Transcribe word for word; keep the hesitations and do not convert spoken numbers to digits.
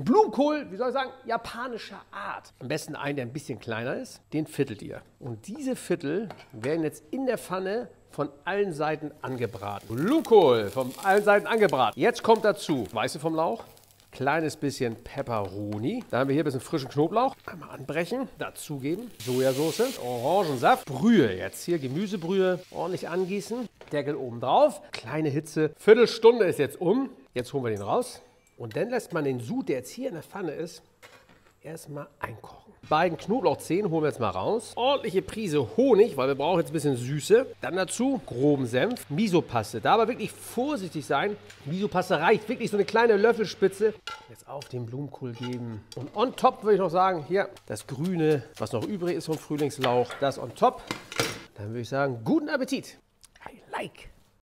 Blumenkohl, wie soll ich sagen, japanischer Art. Am besten einen, der ein bisschen kleiner ist, den viertelt ihr. Und diese Viertel werden jetzt in der Pfanne von allen Seiten angebraten. Blumenkohl von allen Seiten angebraten. Jetzt kommt dazu Weiße vom Lauch, kleines bisschen Peperoni. Dann haben wir hier ein bisschen frischen Knoblauch. Einmal anbrechen, dazugeben, Sojasauce, Orangensaft, Brühe jetzt hier, Gemüsebrühe, ordentlich angießen, Deckel oben drauf, kleine Hitze. Viertelstunde ist jetzt um. Jetzt holen wir den raus. Und dann lässt man den Sud, der jetzt hier in der Pfanne ist, erstmal einkochen. Die beiden Knoblauchzehen holen wir jetzt mal raus. Ordentliche Prise Honig, weil wir brauchen jetzt ein bisschen Süße. Dann dazu groben Senf, Miso-Paste. Da aber wirklich vorsichtig sein. Miso-Paste reicht wirklich so eine kleine Löffelspitze. Jetzt auf den Blumenkohl geben. Und on top würde ich noch sagen, hier das Grüne, was noch übrig ist vom Frühlingslauch, das on top. Dann würde ich sagen, guten Appetit. I like.